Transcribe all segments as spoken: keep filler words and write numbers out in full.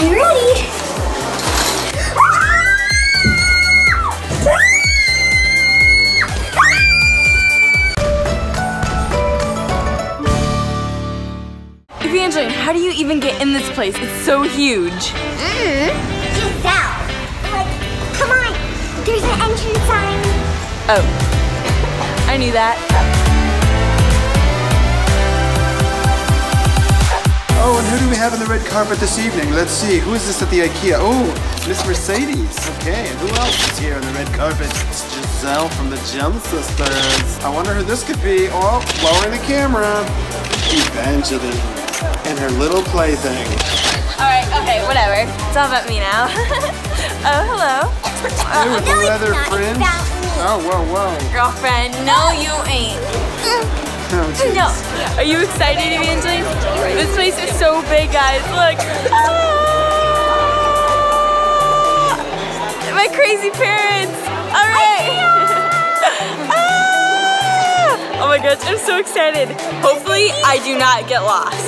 I'm ready. Evangeline, how do you even get in this place? It's so huge. Mm-hmm. Giselle, like, come on. There's an entrance sign. Oh, I knew that. Oh, and who do we have on the red carpet this evening? Let's see, who is this at the IKEA? Oh, Miss Mercedes. Okay, and who else is here on the red carpet? It's Giselle from the Gem Sisters. I wonder who this could be. Oh, lowering the camera. Evangeline and her little plaything. All right, okay, whatever. It's all about me now. Oh, hello. Ooh, with no, the leather fringe. Oh, whoa, whoa. Girlfriend, no, you ain't. Oh, no. Are you excited, Evangeline? This place is so big, guys. Look. Ah! My crazy parents. All right. Ah! Oh my gosh, I'm so excited. Hopefully, I do not get lost.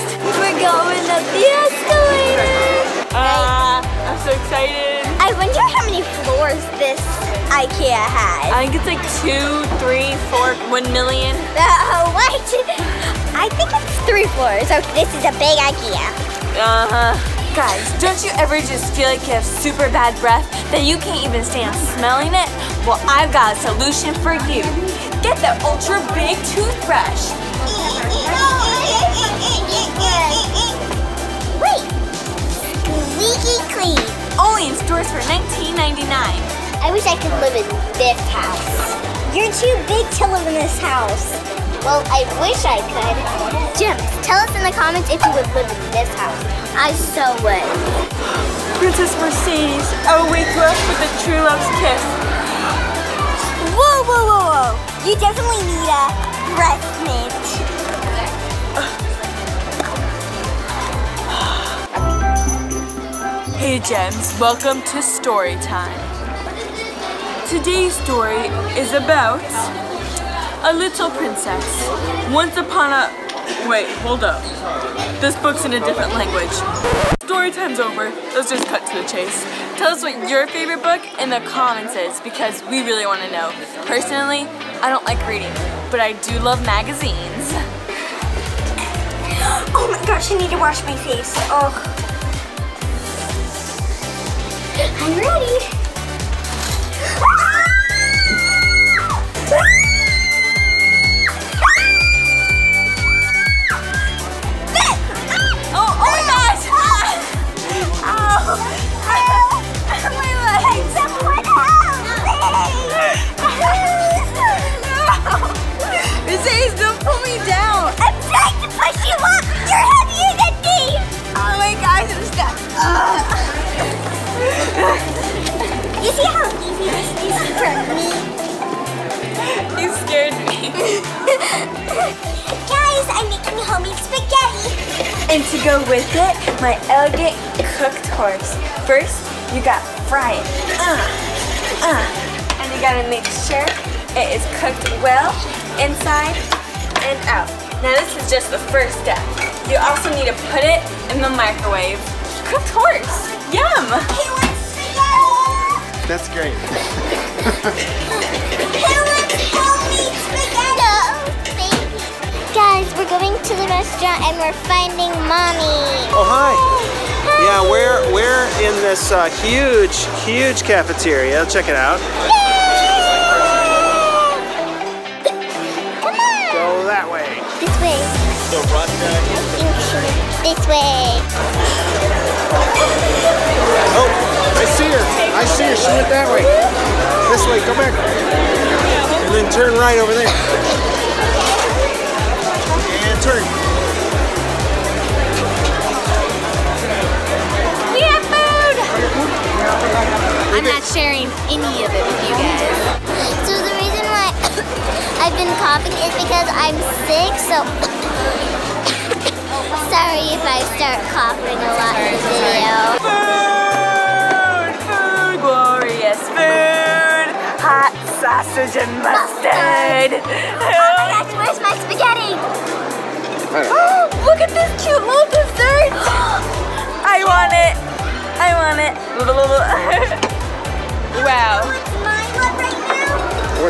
We're going up the escalator. Ah, uh, I'm so excited. I wonder how many floors this IKEA has. I think it's like two, three, four, one million. Uh, what? I think it's three floors. Okay, this is a big IKEA. Uh-huh. Guys, don't you ever just feel like you have super bad breath that you can't even stand smelling it? Well, I've got a solution for you. Get the ultra big toothbrush. Wait, squeaky clean. Only in stores for nineteen ninety-nine. I wish I could live in this house. You're too big to live in this house. Well, I wish I could. Jim, tell us in the comments if you would live in this house. I so would. Princess Mercedes, I'll wake you up with a true love's kiss. Whoa, whoa, whoa, whoa. You definitely need a breast mint. Hey, Gems, welcome to story time. Today's story is about a little princess. Once upon a... Wait, hold up. This book's in a different language. Story time's over. Let's just cut to the chase. Tell us what your favorite book in the comments is because we really want to know. Personally, I don't like reading, but I do love magazines. Oh my gosh, I need to wash my face. Oh. I'm ready. And to go with it, my elegant cooked horse. First, you gotta fry it. Uh, uh, and you gotta make sure it is cooked well inside and out. Now this is just the first step. You also need to put it in the microwave. Cooked horse, yum! He wants spaghetti! That's great. He wants homemade spaghetti! Guys, we're going to the restaurant and we're finding mommy. Oh, hi. Hi. Yeah, we're we're in this uh, huge, huge cafeteria. Check it out. Yay! Come on. Go that way. This way. So run back. This way. Oh, I see her. I see her. She went that way. This way. Go back. And then turn right over there. Turn. We have food! I'm not sharing any of it with you guys. So the reason why I've been coughing is because I'm sick, so sorry if I start coughing a lot in the video. Food! Food! Glorious food! Hot sausage and mustard! Oh my gosh, where's my spaghetti? Oh, look at this cute little dessert! I want it!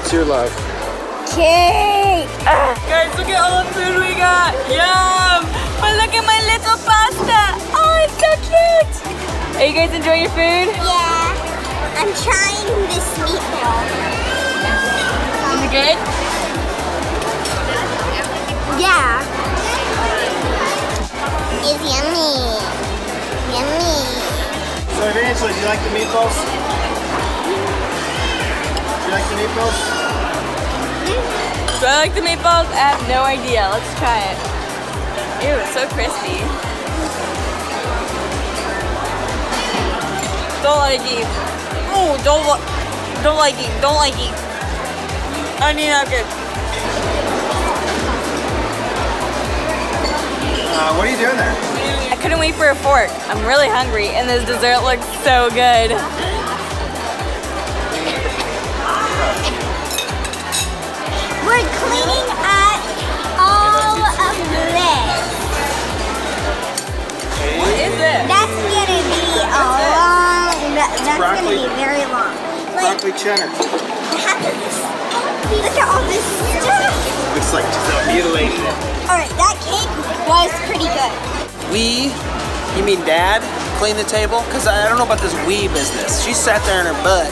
What's your love? Cake! Uh. Guys, look at all the food we got! Yum! But look at my little pasta! Oh, it's so cute! Are you guys enjoying your food? Yeah. I'm trying this meatball. Is it good? Yeah. It's yummy. Yummy. So Evangeline, do you like the meatballs? Do you like the meatballs? Do I like the meatballs? I have no idea. Let's try it. Ew, it's so crispy. Don't like it. Oh, don't like don't like it. Don't like it. I mean, not good. Uh, what are you doing there? I couldn't wait for a fork. I'm really hungry, and this dessert looks so good. We're cleaning up all of this. What is it? That's gonna be a long. That's broccoli, gonna be very long. Like, broccoli cheddar. Look at all this stuff. Looks like Giselle mutilated it. All right, that cake was pretty good. We, you mean Dad, clean the table? Because I don't know about this we business. She sat there in her butt.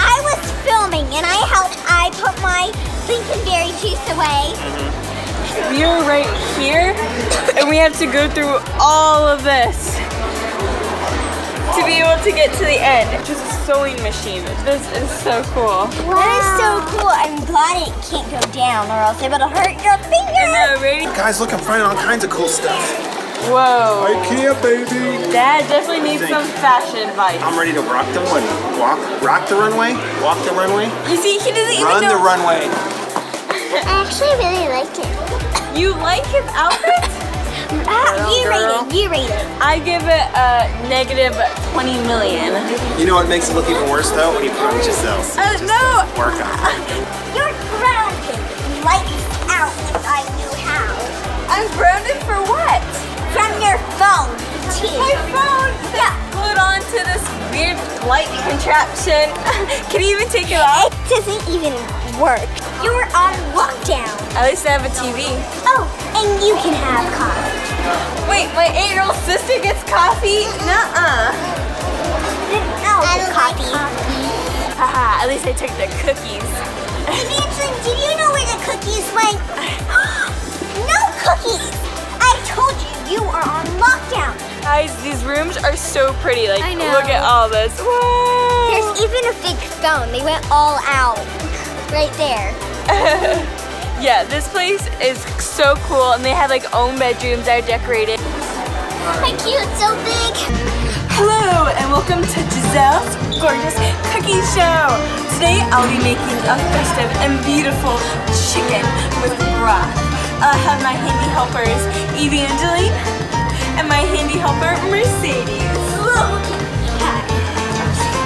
I was filming and I helped. I put my Lincolnberry juice away. Mm-hmm. We are right here and we have to go through all of this to be able to get to the end. It's just a sewing machine. This is so cool. Wow. That is so cool. I'm glad it can't go down or else it would hurt your finger. I know, right? Guys, look, I'm finding all kinds of cool stuff. Whoa. IKEA, baby. Dad definitely needs some fashion advice. I'm ready to rock the one. Walk, rock the runway. Walk the runway. You see, he doesn't Run even know. Run the runway. I actually really like it. You like his outfit? Ah, you rate it, you rate it. I give it a negative twenty million. You know what makes it look even worse though? When you put on Giselle's. Oh, uh, no! Work on it. You're grounded. Lights out if I knew how. I'm grounded for what? From your phone. Too. My phone! Yeah. Glued onto this weird light contraption. Can you even take it off? It doesn't even work. You were on lockdown. At least I have a T V. Oh, and you can have coffee. Wait, my eight-year-old sister gets coffee? Nuh-uh. No, I don't coffee. Like coffee. Haha, at least I took the cookies. Evangeline, did you know where the cookies went? No cookies! I told you, you are on lockdown. Guys, these rooms are so pretty. Like, look at all this. Whoa. There's even a fake phone. They went all out right there. Yeah, this place is so cool, and they have like own bedrooms that are decorated. My cute, so big. Hello, and welcome to Giselle's gorgeous cooking show. Today, I'll be making a festive and beautiful chicken with broth. I have my handy helpers, Evangeline, and my handy helper, Mercedes.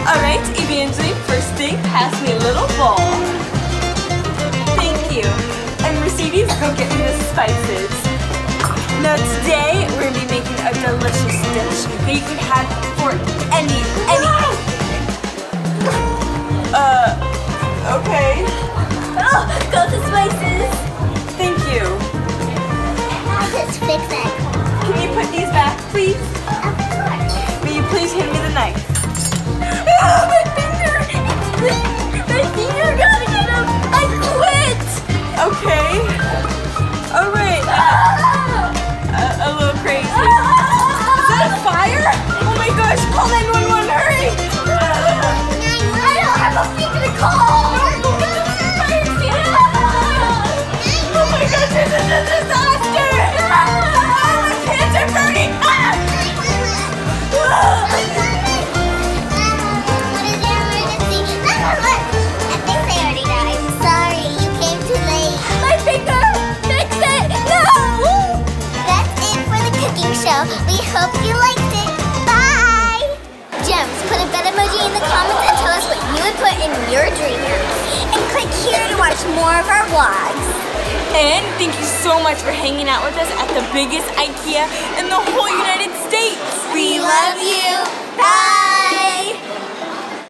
All right, Evangeline, first thing, pass me a little bowl. Thank you. And Mercedes, go get me the spices. Now today, we're gonna be making a delicious dish that you can have for any, any. Uh, okay. Oh, go to spices. Thank you. I'll just fix it. Can you put these back, please? Of course. Will you please hand me the knife? Oh, my finger! My finger got it up. I quit! Okay. All right. Uh, a little crazy. Is that a fire? Oh my gosh! Call nine one one! Hurry! I don't have a finger to call. Oh my gosh! This is a disaster! Oh, my pants are burning! Ah! Show. We hope you liked it. Bye! Gems, put a bed emoji in the comments and tell us what you would put in your dream house. And click here to watch more of our vlogs. And thank you so much for hanging out with us at the biggest IKEA in the whole United States. We love you!